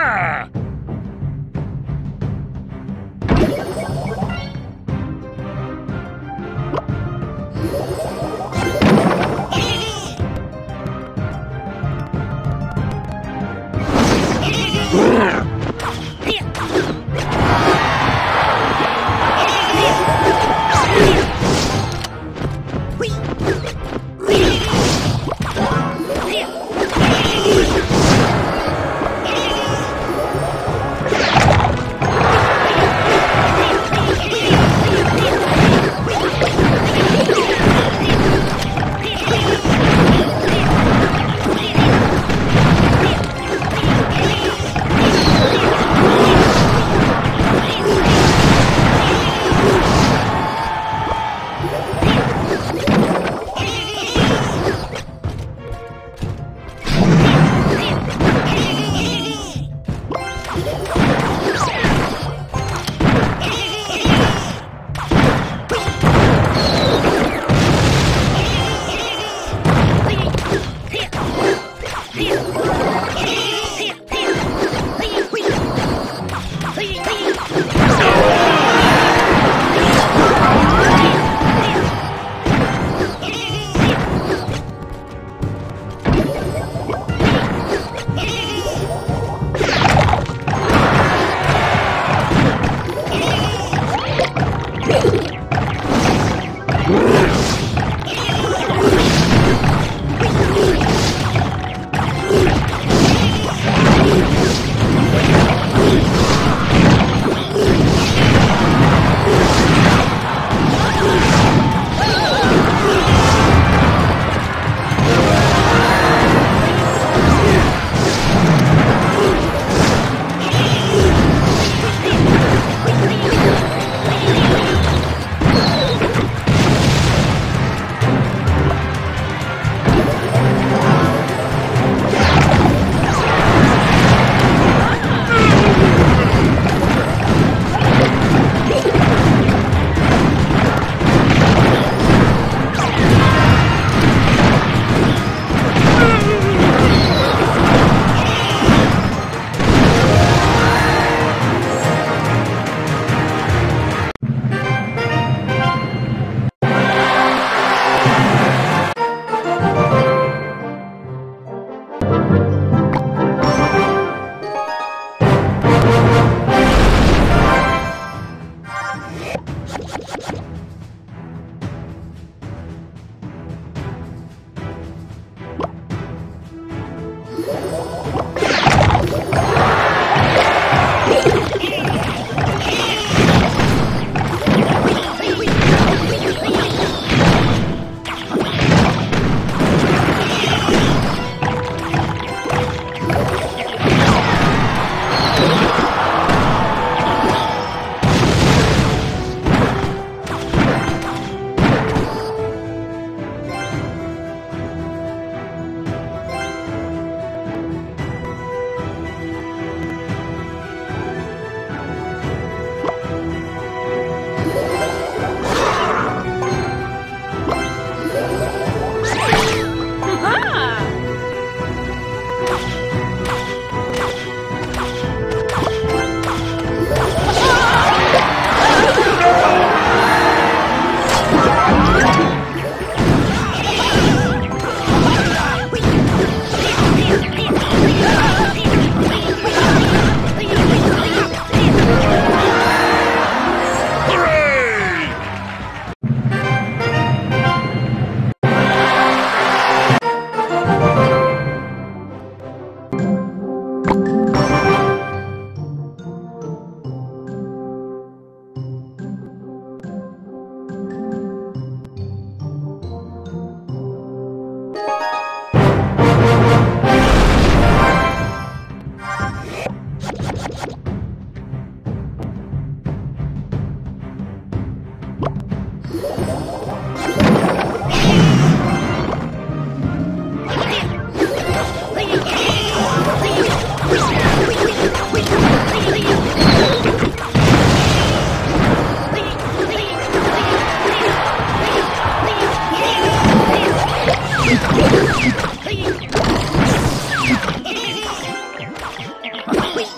Ha! Wait.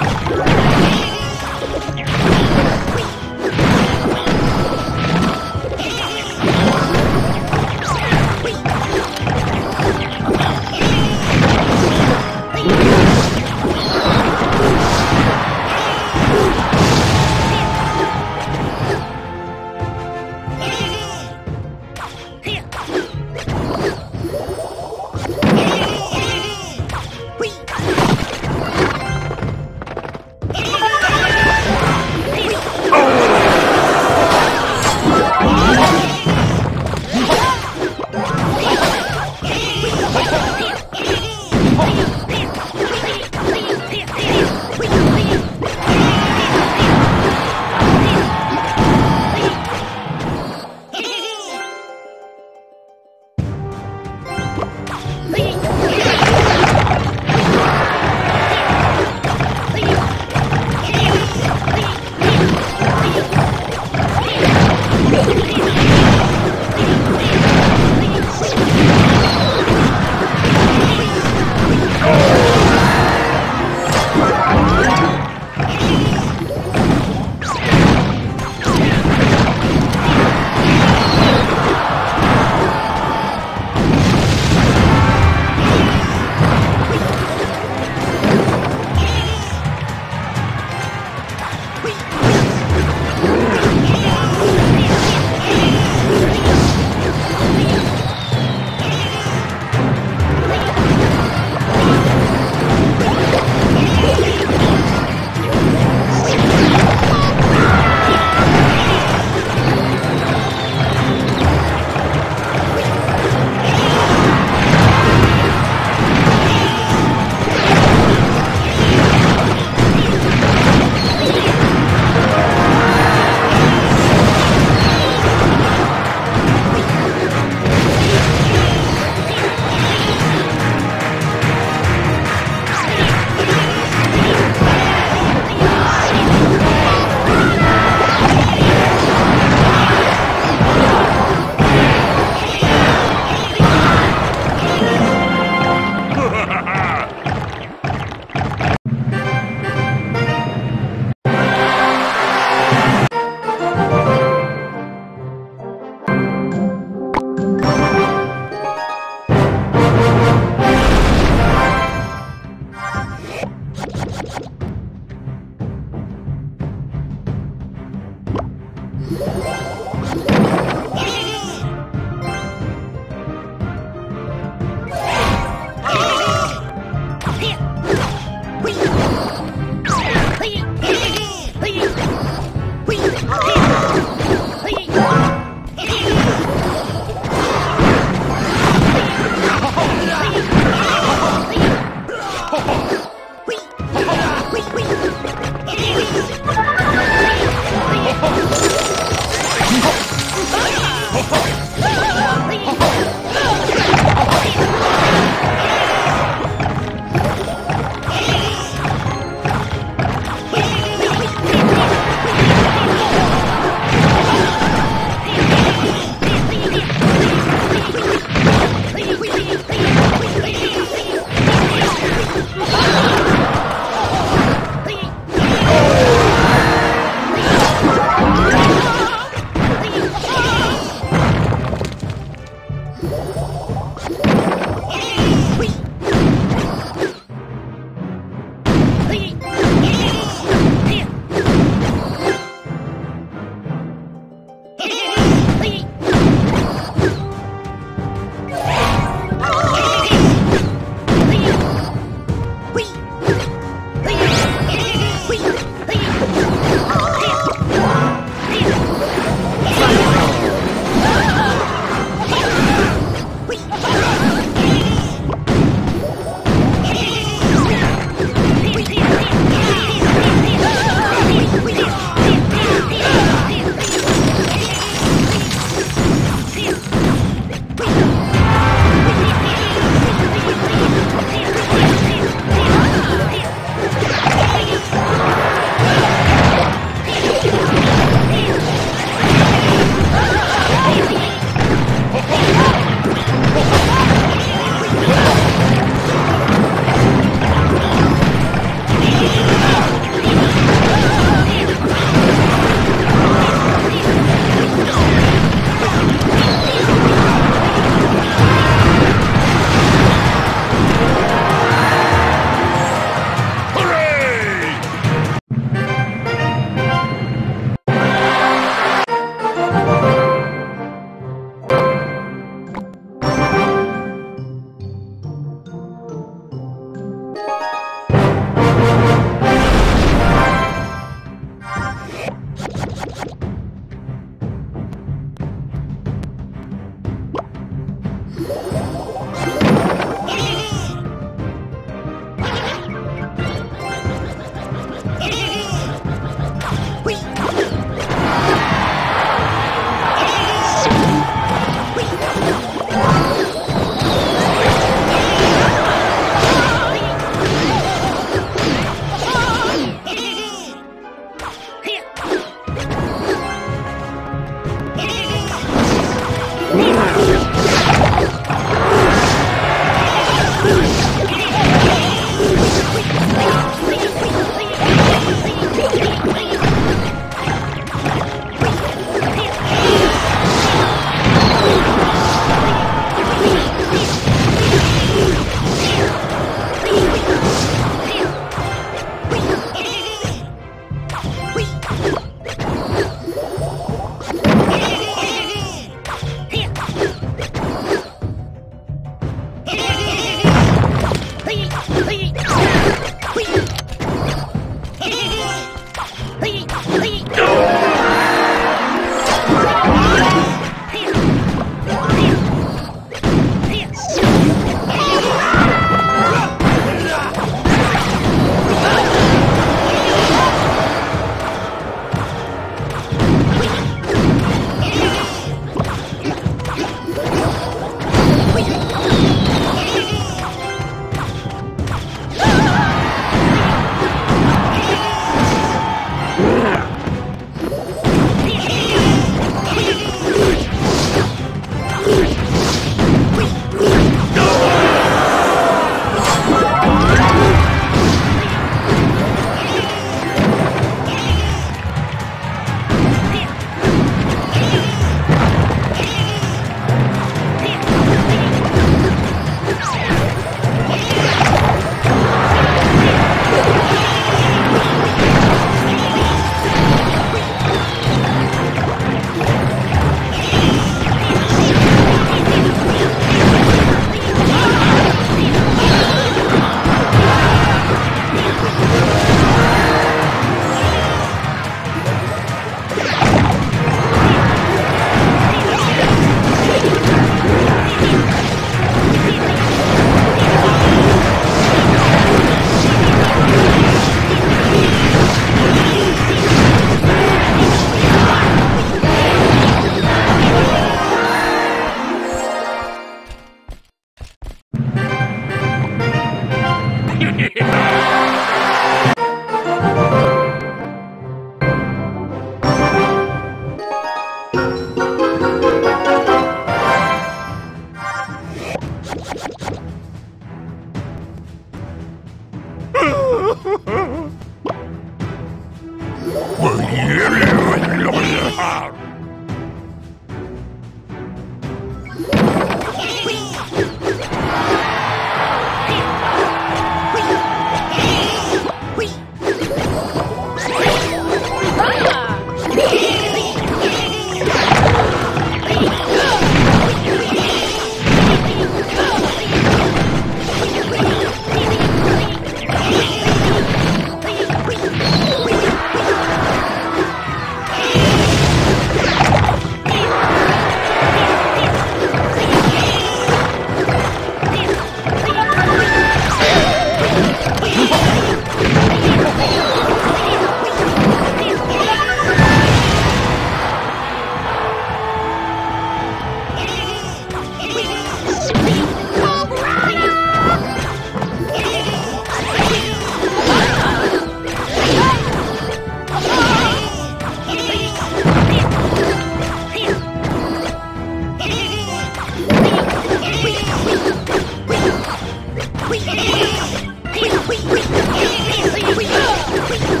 We